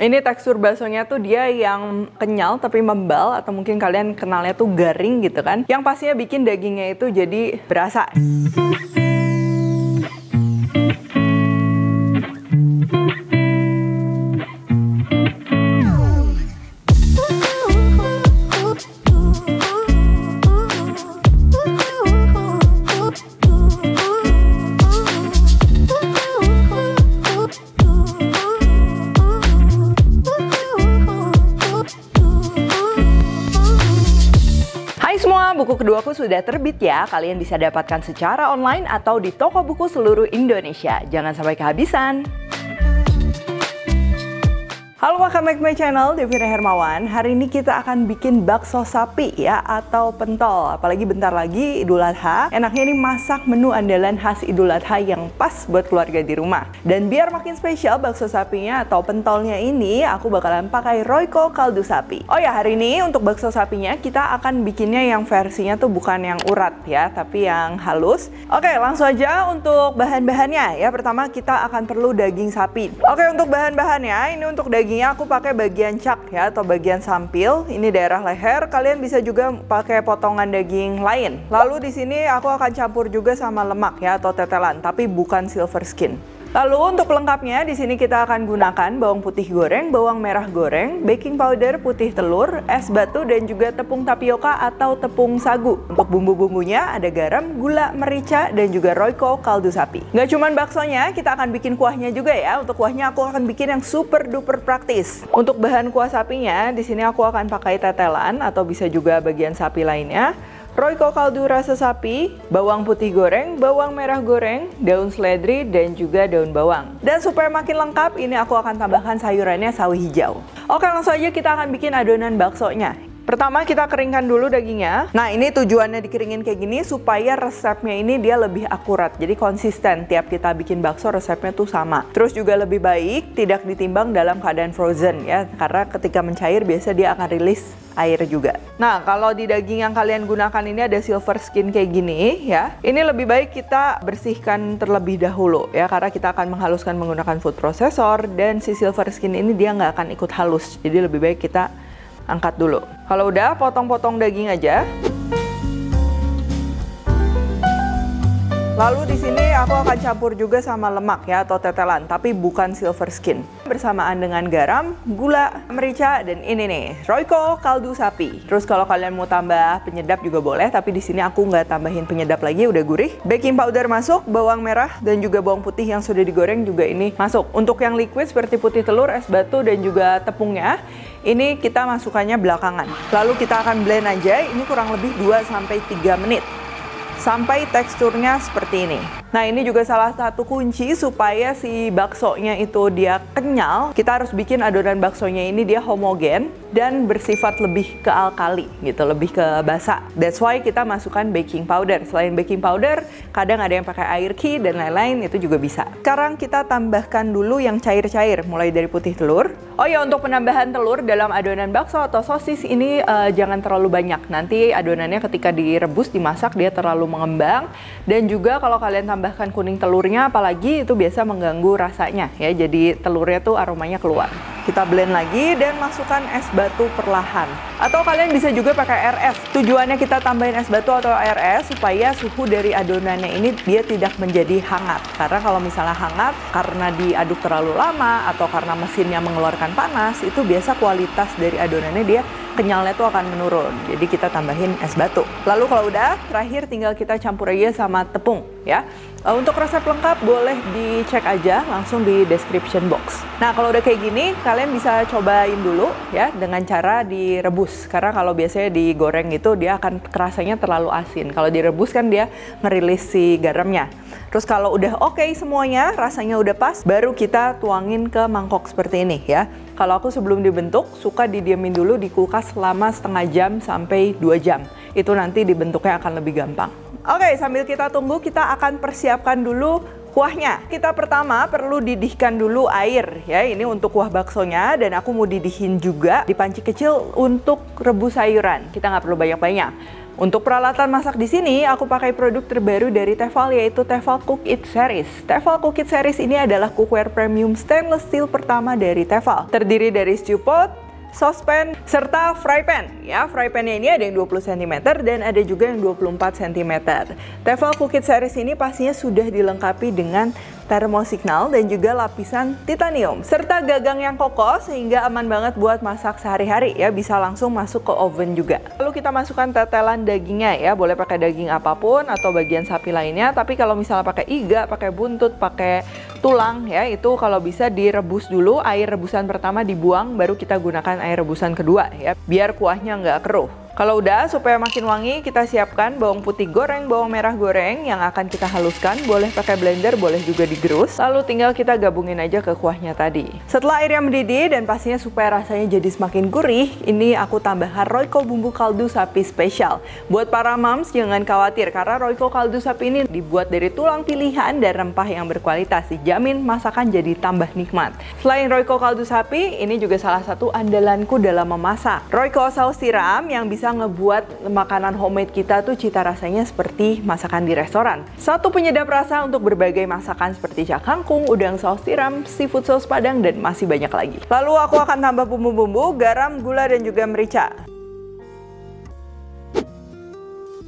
Ini tekstur baksonya tuh dia yang kenyal tapi membal, atau mungkin kalian kenalnya tuh garing gitu kan, yang pastinya bikin dagingnya itu jadi berasa. Buku keduaku sudah terbit ya, kalian bisa dapatkan secara online atau di toko buku seluruh Indonesia. Jangan sampai kehabisan. Halo, welcome back my channel, Devina Hermawan. Hari ini kita akan bikin bakso sapi ya, atau pentol. Apalagi bentar lagi Idul Adha, enaknya ini masak menu andalan khas Idul Adha yang pas buat keluarga di rumah. Dan biar makin spesial bakso sapinya atau pentolnya ini, aku bakalan pakai Royco kaldu sapi. Oh ya, hari ini untuk bakso sapinya kita akan bikinnya yang versinya tuh bukan yang urat ya, tapi yang halus. Oke, langsung aja untuk bahan-bahannya ya. Pertama kita akan perlu daging sapi. Oke, untuk bahan-bahannya, ini untuk daging aku pakai bagian cak ya, atau bagian sampil, ini daerah leher. Kalian bisa juga pakai potongan daging lain. Lalu di sini aku akan campur juga sama lemak ya, atau tetelan, tapi bukan silver skin. Lalu untuk pelengkapnya di sini kita akan gunakan bawang putih goreng, bawang merah goreng, baking powder, putih telur, es batu, dan juga tepung tapioka atau tepung sagu. Untuk bumbu-bumbunya ada garam, gula, merica, dan juga Royco kaldu sapi. Gak cuman baksonya, kita akan bikin kuahnya juga ya. Untuk kuahnya aku akan bikin yang super duper praktis. Untuk bahan kuah sapinya di sini aku akan pakai tetelan atau bisa juga bagian sapi lainnya. Royco kaldu rasa sapi, bawang putih goreng, bawang merah goreng, daun seledri, dan juga daun bawang. Dan supaya makin lengkap, ini aku akan tambahkan sayurannya sawi hijau. Oke, langsung aja kita akan bikin adonan baksonya. Pertama kita keringkan dulu dagingnya. Nah, ini tujuannya dikeringin kayak gini supaya resepnya ini dia lebih akurat, jadi konsisten tiap kita bikin bakso resepnya tuh sama. Terus juga lebih baik tidak ditimbang dalam keadaan frozen ya, karena ketika mencair biasa dia akan rilis air juga. Nah, kalau di daging yang kalian gunakan ini ada silver skin kayak gini ya, ini lebih baik kita bersihkan terlebih dahulu ya, karena kita akan menghaluskan menggunakan food processor, dan si silver skin ini dia nggak akan ikut halus, jadi lebih baik kita angkat dulu. Kalau udah, potong-potong daging aja. Lalu di sini aku akan campur juga sama lemak ya, atau tetelan, tapi bukan silver skin. Bersamaan dengan garam, gula, merica, dan ini nih, Royco kaldu sapi. Terus kalau kalian mau tambah penyedap juga boleh, tapi di sini aku nggak tambahin penyedap lagi, udah gurih. Baking powder masuk, bawang merah, dan juga bawang putih yang sudah digoreng juga ini masuk. Untuk yang liquid seperti putih telur, es batu, dan juga tepungnya, ini kita masukannya belakangan. Lalu kita akan blend aja, ini kurang lebih 2-3 menit sampai teksturnya seperti ini. Nah, ini juga salah satu kunci supaya si baksonya itu dia kenyal. Kita harus bikin adonan baksonya ini dia homogen dan bersifat lebih ke alkali gitu, lebih ke basa. That's why kita masukkan baking powder. Selain baking powder, kadang ada yang pakai air ki dan lain-lain, itu juga bisa. Sekarang kita tambahkan dulu yang cair-cair, mulai dari putih telur. Oh ya, untuk penambahan telur dalam adonan bakso atau sosis ini jangan terlalu banyak. Nanti adonannya ketika direbus, dimasak, dia terlalu mengembang. Dan juga kalau kalian tambahkan kuning telurnya apalagi, itu biasa mengganggu rasanya ya, jadi telurnya tuh aromanya keluar. Kita blend lagi dan masukkan es batu perlahan, atau kalian bisa juga pakai RS. Tujuannya kita tambahin es batu atau RS supaya suhu dari adonannya ini dia tidak menjadi hangat, karena kalau misalnya hangat karena diaduk terlalu lama atau karena mesinnya mengeluarkan panas, itu biasa kualitas dari adonannya dia kenyalnya tuh akan menurun. Jadi kita tambahin es batu. Lalu kalau udah, terakhir tinggal kita campur aja sama tepung ya. Untuk resep lengkap boleh dicek aja langsung di description box. Nah, kalau udah kayak gini, kalian bisa cobain dulu ya dengan cara direbus. Karena kalau biasanya digoreng itu dia akan rasanya terlalu asin. Kalau direbus kan dia ngerilis si garamnya. Terus kalau udah oke semuanya, rasanya udah pas, baru kita tuangin ke mangkok seperti ini ya. Kalau aku sebelum dibentuk, suka didiemin dulu di kulkas selama 1/2 jam sampai 2 jam. Itu nanti dibentuknya akan lebih gampang. Oke, sambil kita tunggu, kita akan persiapkan dulu kuahnya. Kita pertama perlu didihkan dulu air ya, ini untuk kuah baksonya, dan aku mau didihin juga di panci kecil untuk rebus sayuran. Kita nggak perlu banyak-banyak. Untuk peralatan masak di sini, aku pakai produk terbaru dari Tefal, yaitu Tefal Cook It Series. Tefal Cook It Series ini adalah cookware premium stainless steel pertama dari Tefal. Terdiri dari stew pot, saucepan, serta frypan. Ya, frypannya ini ada yang 20 cm dan ada juga yang 24 cm. Tefal Cook It Series ini pastinya sudah dilengkapi dengan termosignal dan juga lapisan titanium, serta gagang yang kokoh sehingga aman banget buat masak sehari-hari ya, bisa langsung masuk ke oven juga. Lalu kita masukkan tetelan dagingnya ya, boleh pakai daging apapun atau bagian sapi lainnya, tapi kalau misalnya pakai iga, pakai buntut, pakai tulang ya, itu kalau bisa direbus dulu, air rebusan pertama dibuang baru kita gunakan air rebusan kedua ya, biar kuahnya nggak keruh. Kalau udah, supaya makin wangi, kita siapkan bawang putih goreng, bawang merah goreng yang akan kita haluskan. Boleh pakai blender, boleh juga digerus. Lalu tinggal kita gabungin aja ke kuahnya tadi. Setelah airnya mendidih dan pastinya supaya rasanya jadi semakin gurih, ini aku tambahkan Royco bumbu kaldu sapi spesial. Buat para moms jangan khawatir, karena Royco kaldu sapi ini dibuat dari tulang pilihan dan rempah yang berkualitas. Dijamin masakan jadi tambah nikmat. Selain Royco kaldu sapi, ini juga salah satu andalanku dalam memasak. Royco saus tiram yang bisa ngebuat makanan homemade kita tuh cita rasanya seperti masakan di restoran. Satu penyedap rasa untuk berbagai masakan seperti cak kangkung, udang saus tiram, seafood saus padang, dan masih banyak lagi. Lalu aku akan tambah bumbu-bumbu, garam, gula, dan juga merica.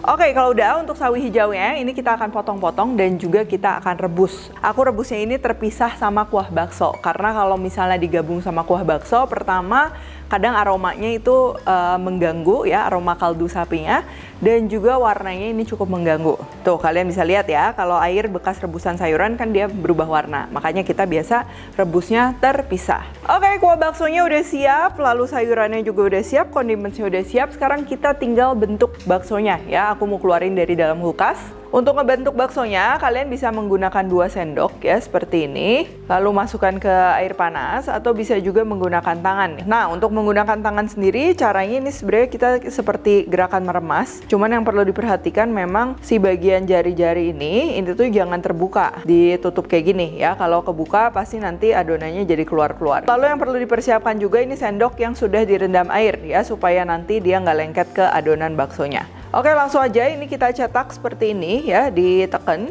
Oke, kalau udah, untuk sawi hijaunya ini kita akan potong-potong dan juga kita akan rebus. Aku rebusnya ini terpisah sama kuah bakso, karena kalau misalnya digabung sama kuah bakso, pertama kadang aromanya itu mengganggu ya, aroma kaldu sapinya, dan juga warnanya ini cukup mengganggu. Tuh, kalian bisa lihat ya, kalau air bekas rebusan sayuran kan dia berubah warna, makanya kita biasa rebusnya terpisah. Oke, kuah baksonya udah siap, lalu sayurannya juga udah siap, kondimennya udah siap, sekarang kita tinggal bentuk baksonya ya. Aku mau keluarin dari dalam kulkas. Untuk ngebentuk baksonya, kalian bisa menggunakan 2 sendok ya, seperti ini. Lalu masukkan ke air panas atau bisa juga menggunakan tangan. Nah, untuk menggunakan tangan sendiri, caranya ini sebenarnya kita seperti gerakan meremas. Cuman yang perlu diperhatikan memang si bagian jari-jari ini tuh jangan terbuka. Ditutup kayak gini ya, kalau kebuka pasti nanti adonannya jadi keluar-keluar. Lalu yang perlu dipersiapkan juga ini sendok yang sudah direndam air ya, supaya nanti dia nggak lengket ke adonan baksonya. Oke, langsung aja ini kita cetak seperti ini ya, diteken.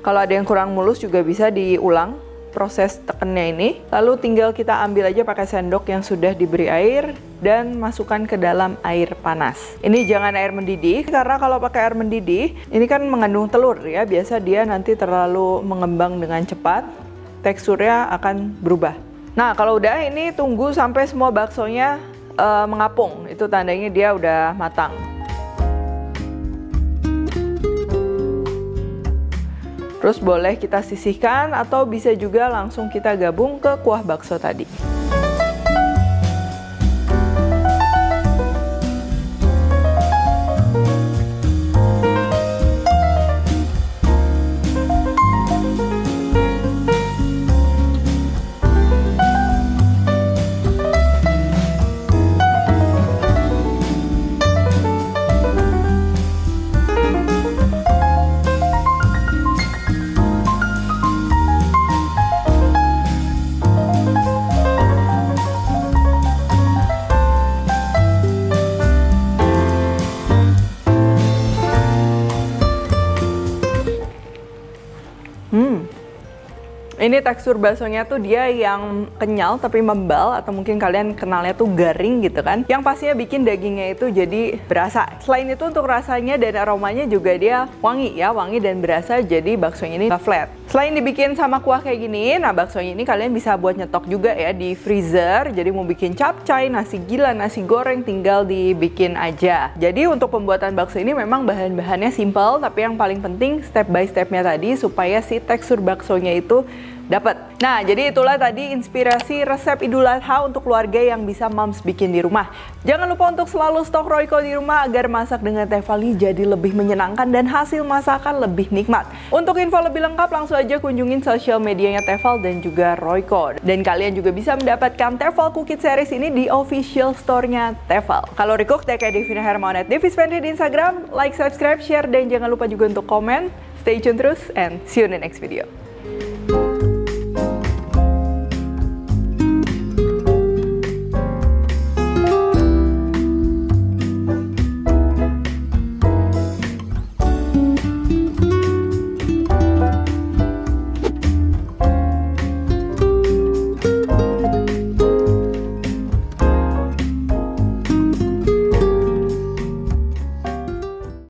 Kalau ada yang kurang mulus juga bisa diulang proses tekennya ini. Lalu tinggal kita ambil aja pakai sendok yang sudah diberi air dan masukkan ke dalam air panas. Ini jangan air mendidih, karena kalau pakai air mendidih ini kan mengandung telur ya, biasa dia nanti terlalu mengembang dengan cepat, teksturnya akan berubah. Nah, kalau udah ini tunggu sampai semua baksonya mengapung, itu tandanya dia udah matang. Terus boleh kita sisihkan atau bisa juga langsung kita gabung ke kuah bakso tadi. Ini tekstur baksonya tuh dia yang kenyal tapi membal, atau mungkin kalian kenalnya tuh garing gitu kan, yang pastinya bikin dagingnya itu jadi berasa. Selain itu untuk rasanya dan aromanya juga dia wangi ya, wangi dan berasa, jadi baksonya ini nggak flat. Selain dibikin sama kuah kayak gini, nah baksonya ini kalian bisa buat nyetok juga ya di freezer. Jadi mau bikin capcay, nasi gila, nasi goreng tinggal dibikin aja. Jadi untuk pembuatan bakso ini memang bahan-bahannya simple, tapi yang paling penting step by stepnya tadi supaya si tekstur baksonya itu dapat. Nah, jadi itulah tadi inspirasi resep Idul Adha untuk keluarga yang bisa moms bikin di rumah. Jangan lupa untuk selalu stok Royco di rumah agar masak dengan Tefali jadi lebih menyenangkan dan hasil masakan lebih nikmat. Untuk info lebih lengkap langsung aja kunjungin sosial medianya Tefal dan juga Royco. Dan kalian juga bisa mendapatkan Tefal Cook It Series ini di official store-nya Tefal. Kalau recook, tag Devina Hermawan @devisfendi di Instagram, like, subscribe, share, dan jangan lupa juga untuk komen. Stay tune terus and see you in the next video.